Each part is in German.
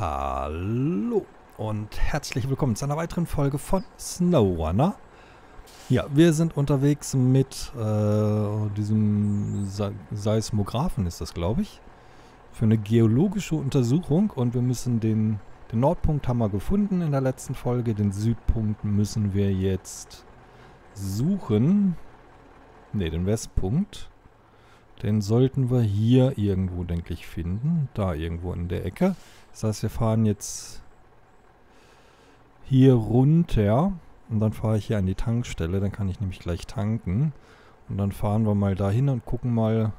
Hallo und herzlich willkommen zu einer weiteren Folge von SnowRunner. Ja, wir sind unterwegs mit diesem Seismographen, ist das glaube ich, für eine geologische Untersuchung, und wir müssen den Nordpunkt haben wir gefunden in der letzten Folge, den Südpunkt müssen wir jetzt suchen. Ne, den Westpunkt. Den sollten wir hier irgendwo, denke ich, finden. Da irgendwo in der Ecke. Das heißt, wir fahren jetzt hier runter. Und dann fahre ich hier an die Tankstelle. Dann kann ich nämlich gleich tanken. Und dann fahren wir mal dahin und gucken mal.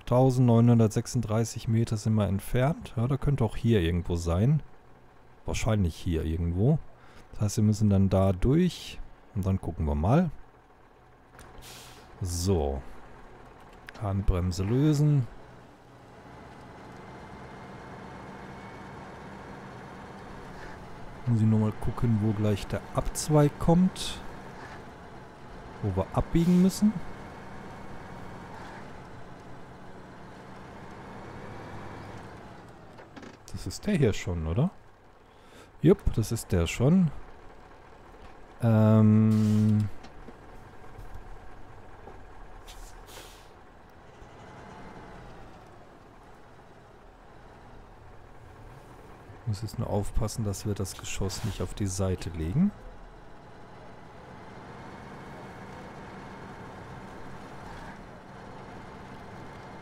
1936 Meter sind wir entfernt. Ja, da könnte auch hier irgendwo sein. Wahrscheinlich hier irgendwo. Das heißt, wir müssen dann da durch. Und dann gucken wir mal. So. Handbremse lösen. Muss ich nochmal gucken, wo gleich der Abzweig kommt. Wo wir abbiegen müssen. Das ist der hier schon, oder? Jupp, das ist der schon. Muss jetzt nur aufpassen, dass wir das Geschoss nicht auf die Seite legen.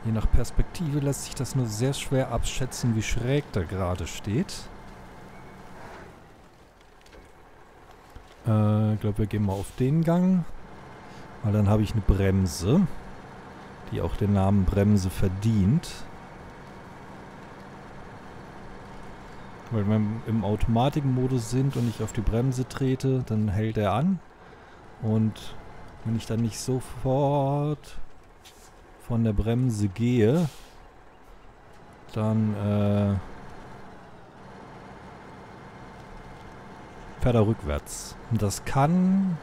Je nach Perspektive lässt sich das nur sehr schwer abschätzen, wie schräg da gerade steht. Ich glaube, wir gehen mal auf den Gang. Weil dann habe ich eine Bremse, die auch den Namen Bremse verdient. Weil wir im Automatikmodus sind und ich auf die Bremse trete, dann hält er an. Und wenn ich dann nicht sofort von der Bremse gehe, dann fährt er rückwärts. Und das kann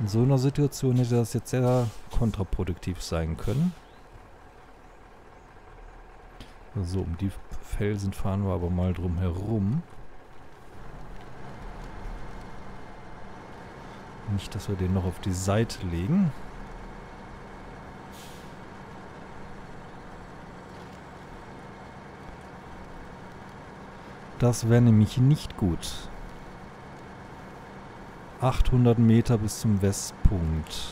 in so einer Situation hätte das jetzt sehr kontraproduktiv sein können. So, um die Felsen fahren wir aber mal drum herum. Nicht, dass wir den noch auf die Seite legen. Das wäre nämlich nicht gut. 800 Meter bis zum Westpunkt.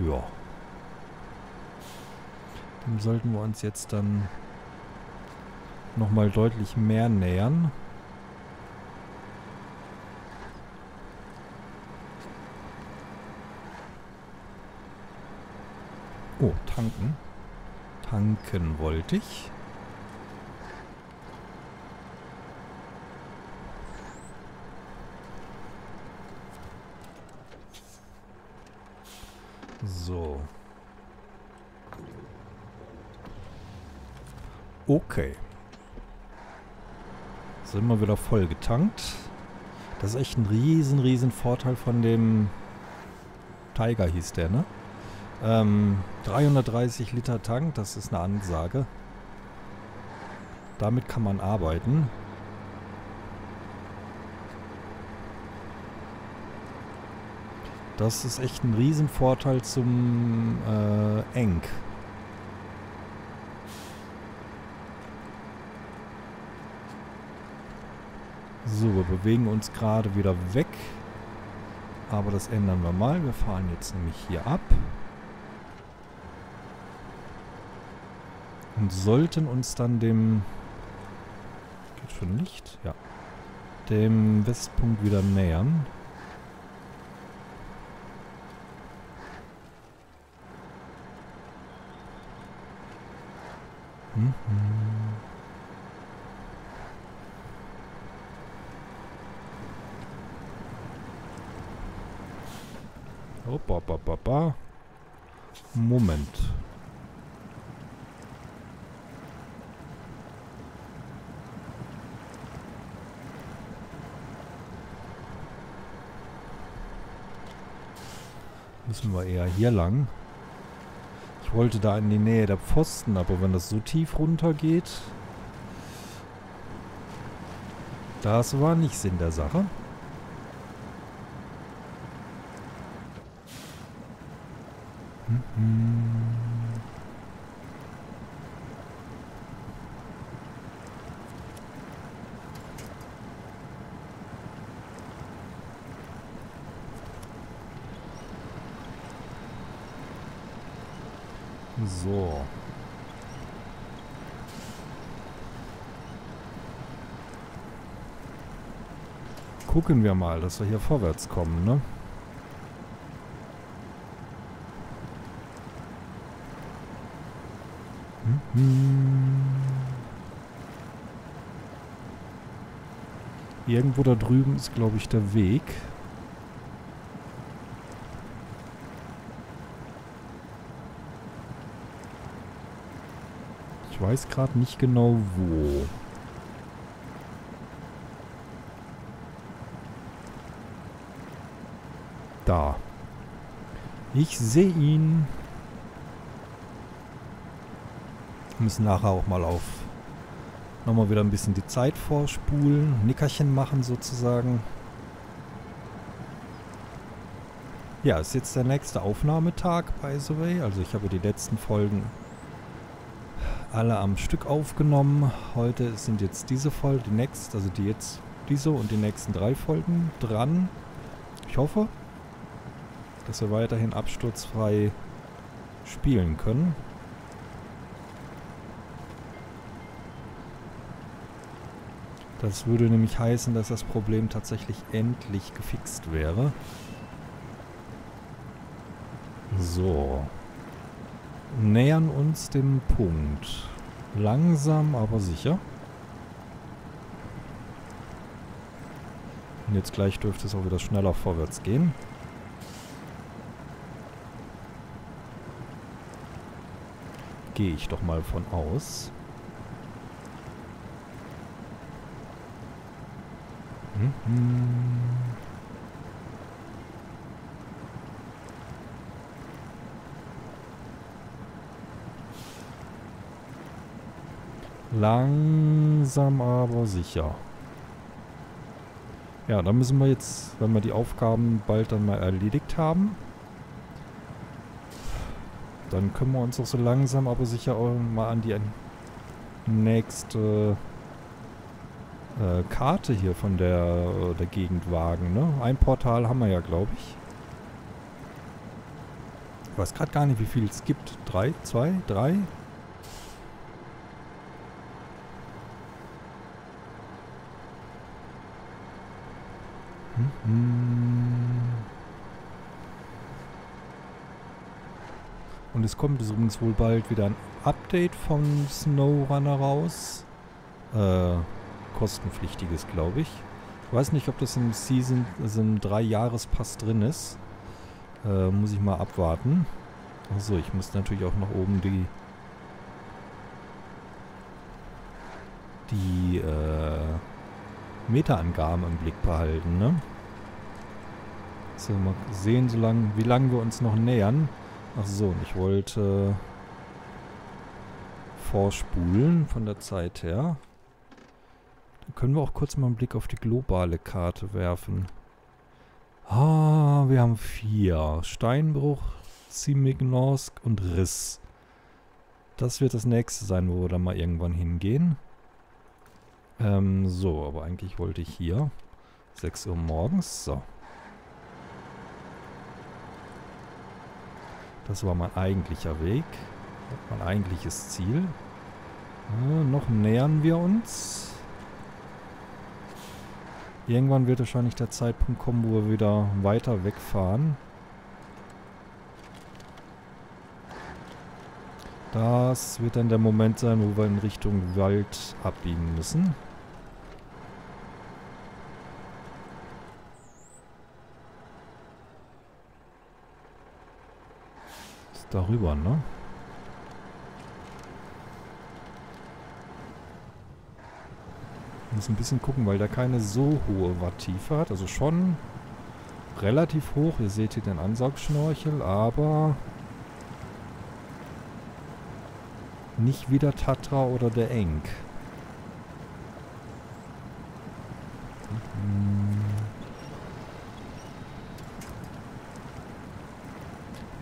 Ja. Dem sollten wir uns jetzt dann nochmal deutlich mehr nähern. Oh, tanken. Tanken wollte ich. So. Okay. Sind wir wieder voll getankt. Das ist echt ein riesen Vorteil von dem Tiger, hieß der, ne? 330 Liter Tank, das ist eine Ansage. Damit kann man arbeiten. Das ist echt ein riesen Vorteil zum Enk. So, wir bewegen uns gerade wieder weg. Aber das ändern wir mal. Wir fahren jetzt nämlich hier ab. Und sollten uns dann dem... Geht schon Licht? Ja. Dem Westpunkt wieder nähern. Moment. Müssen wir eher hier lang. Ich wollte da in die Nähe der Pfosten, aber wenn das so tief runter geht, Das war nicht Sinn der Sache. So. Gucken wir mal, dass wir hier vorwärts kommen, ne? Irgendwo da drüben ist, glaube ich, der Weg. Ich weiß gerade nicht genau, wo. Da. Ich sehe ihn. Wir müssen nachher auch mal auf nochmal wieder ein bisschen die Zeit vorspulen, Nickerchen machen sozusagen. Ja, ist jetzt der nächste Aufnahmetag, by the way. Also ich habe die letzten Folgen alle am Stück aufgenommen. Heute sind jetzt diese Folge, die nächste, also die jetzt diese und die nächsten 3 Folgen dran. Ich hoffe, dass wir weiterhin absturzfrei spielen können. Das würde nämlich heißen, dass das Problem tatsächlich endlich gefixt wäre. So. Nähern uns dem Punkt. Langsam, aber sicher. Und jetzt gleich dürfte es auch wieder schneller vorwärts gehen. Gehe ich doch mal von aus. Langsam, aber sicher. Ja, da müssen wir jetzt, wenn wir die Aufgaben bald dann mal erledigt haben, dann können wir uns auch so langsam, aber sicher auch mal an die nächste Karte hier von der Gegend wagen, ne? Ein Portal haben wir ja, glaube ich. Ich weiß gerade gar nicht, wie viel es gibt. 3, 2, 3. Und es kommt übrigens wohl bald wieder ein Update von SnowRunner raus. Kostenpflichtiges, glaube ich. Ich weiß nicht, ob das im Season, also im 3-Jahres-Pass drin ist. Muss ich mal abwarten. Achso, ich muss natürlich auch nach oben die Meterangaben im Blick behalten, ne? So, mal sehen, wie lange wir uns noch nähern. Achso, ich wollte vorspulen von der Zeit her. Können wir auch kurz mal einen Blick auf die globale Karte werfen. Ah, wir haben 4. Steinbruch, Zimignorsk und Riss. Das wird das nächste sein, wo wir dann mal irgendwann hingehen. So, aber eigentlich wollte ich hier. 6 Uhr morgens, so. Das war mein eigentlicher Weg. Mein eigentliches Ziel. Noch nähern wir uns. Irgendwann wird wahrscheinlich der Zeitpunkt kommen, wo wir wieder weiter wegfahren. Das wird dann der Moment sein, wo wir in Richtung Wald abbiegen müssen. Ist darüber, ne? Muss ein bisschen gucken, weil der keine so hohe Wattiefe hat. Also schon relativ hoch. Ihr seht hier den Ansaugschnorchel, aber nicht wie der Tatra oder der Enk.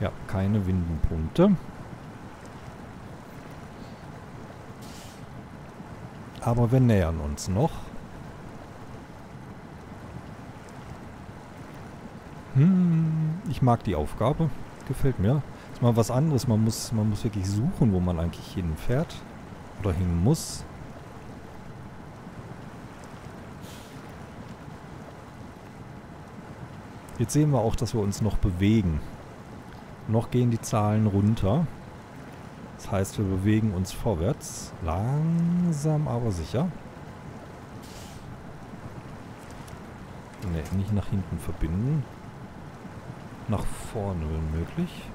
Ja, keine Windenpunkte. Aber wir nähern uns noch. Ich mag die Aufgabe. Gefällt mir. Ist mal was anderes. Man muss wirklich suchen, wo man eigentlich hinfährt. Oder hin muss. Jetzt sehen wir auch, dass wir uns noch bewegen. Noch gehen die Zahlen runter. Das heißt, wir bewegen uns vorwärts. Langsam, aber sicher. Ne, nicht nach hinten verbinden. Nach vorne, wenn möglich.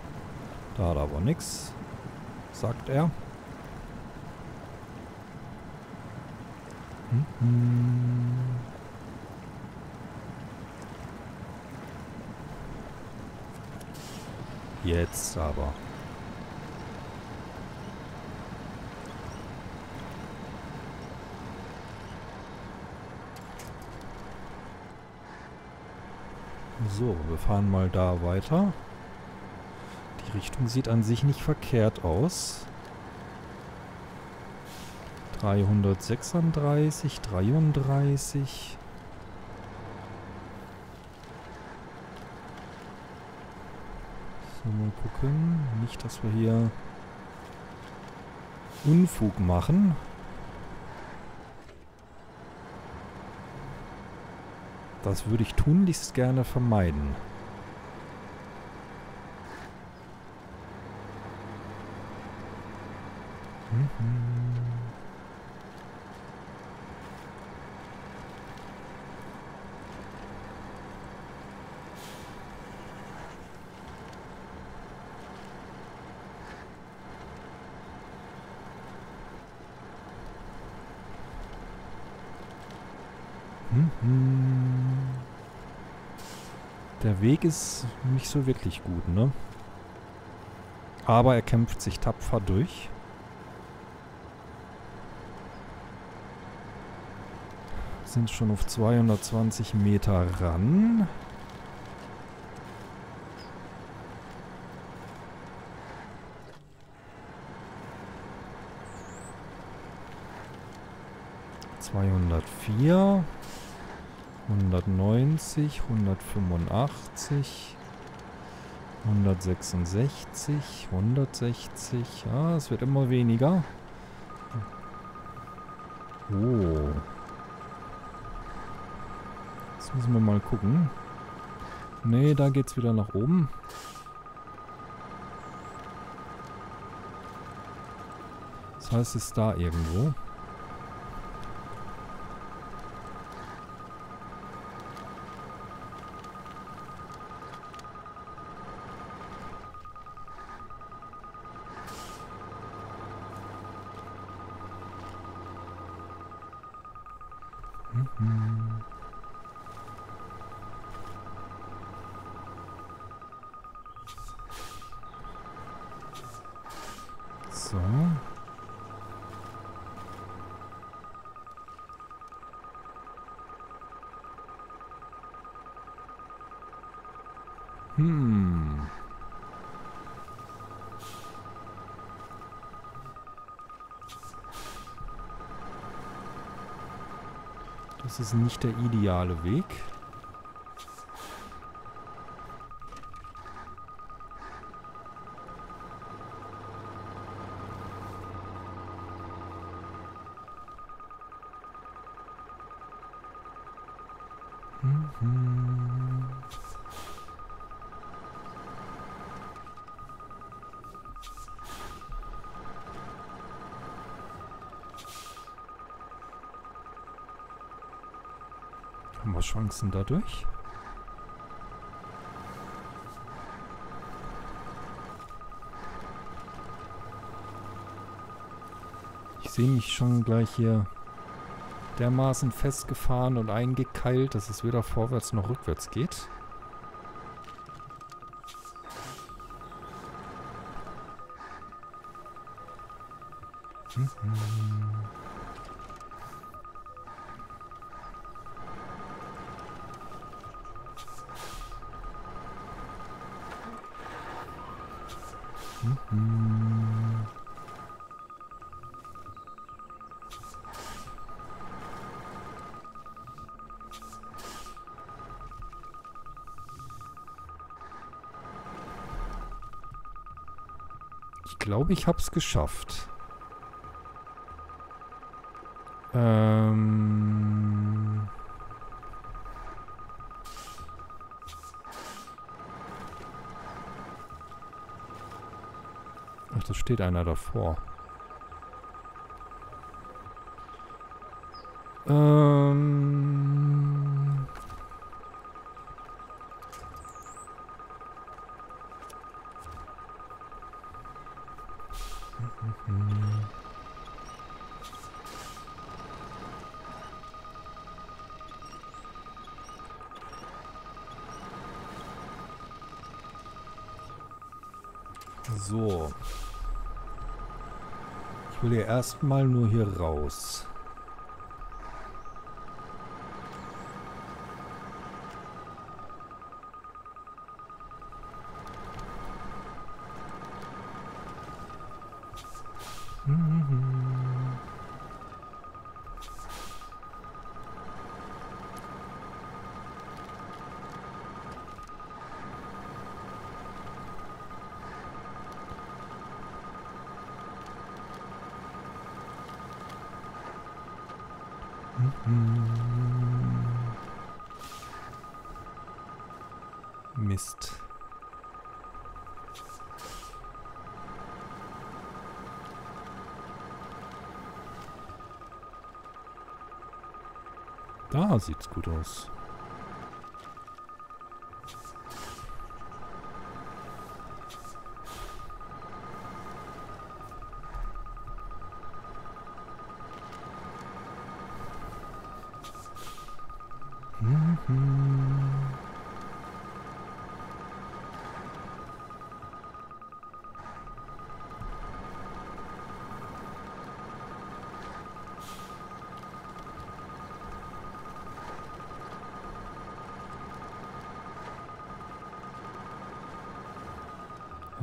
Da hat er aber nichts, sagt er. Jetzt aber. So, wir fahren mal da weiter. Die Richtung sieht an sich nicht verkehrt aus. 336, 33... Mal gucken. Nicht, dass wir hier Unfug machen. Das würde ich tunlichst gerne vermeiden. Der Weg ist nicht so wirklich gut, ne? Aber er kämpft sich tapfer durch. Sind schon auf 220 Meter ran. ...204... 190, 185, 166, 160. Ja, es wird immer weniger. Oh. Jetzt müssen wir mal gucken. Nee, da geht's wieder nach oben. Das heißt, es ist da irgendwo. So. Das ist nicht der ideale Weg. Haben wir Chancen dadurch? Ich sehe mich schon gleich hier dermaßen festgefahren und eingekeilt, dass es weder vorwärts noch rückwärts geht. Ich glaube, ich habe es geschafft. Ach, da steht einer davor. So. Ich will ja erstmal nur hier raus. Mist. Da sieht's gut aus.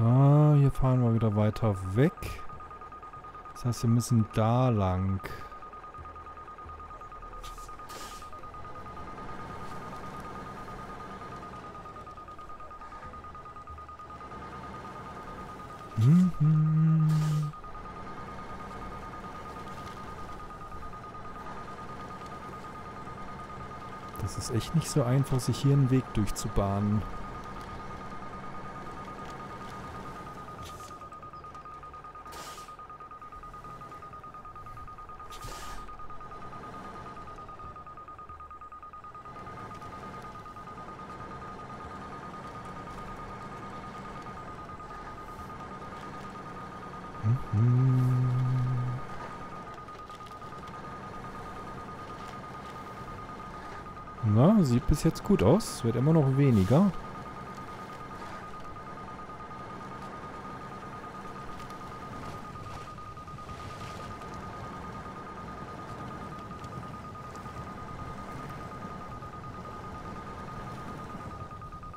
Ah, hier fahren wir wieder weiter weg. Das heißt, wir müssen da lang. Das ist echt nicht so einfach, sich hier einen Weg durchzubahnen. Na, sieht bis jetzt gut aus. Wird immer noch weniger.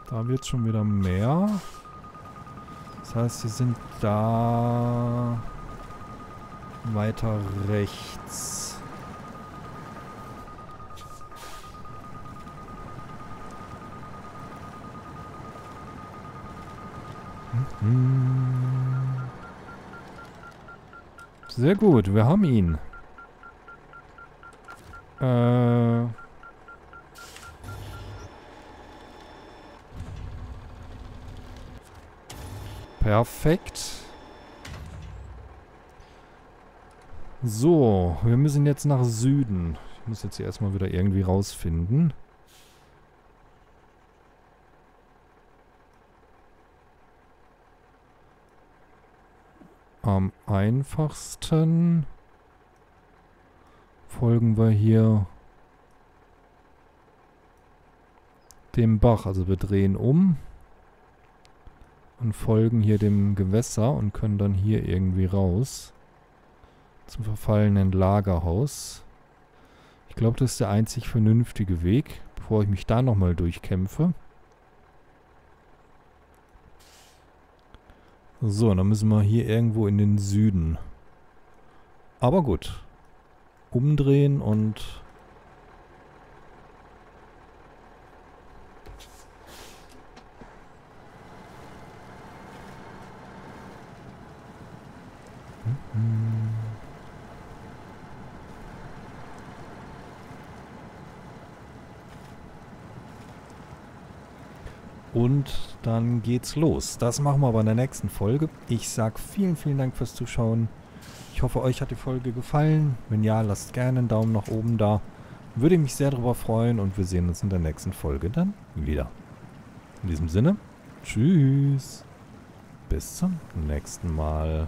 Da wird schon wieder mehr. Das heißt, wir sind da weiter rechts. Sehr gut, wir haben ihn. Perfekt. So, wir müssen jetzt nach Süden. Ich muss jetzt hier erstmal wieder irgendwie rausfinden. Am einfachsten folgen wir hier dem Bach. Also wir drehen um und folgen hier dem Gewässer und können dann hier irgendwie raus zum verfallenen Lagerhaus. Ich glaube, das ist der einzig vernünftige Weg, bevor ich mich da nochmal durchkämpfe. So, dann müssen wir hier irgendwo in den Süden. Aber gut. Umdrehen und... Und dann geht's los. Das machen wir aber in der nächsten Folge. Ich sag vielen, vielen Dank fürs Zuschauen. Ich hoffe, euch hat die Folge gefallen. Wenn ja, lasst gerne einen Daumen nach oben da. Würde mich sehr darüber freuen und wir sehen uns in der nächsten Folge dann wieder. In diesem Sinne, tschüss. Bis zum nächsten Mal.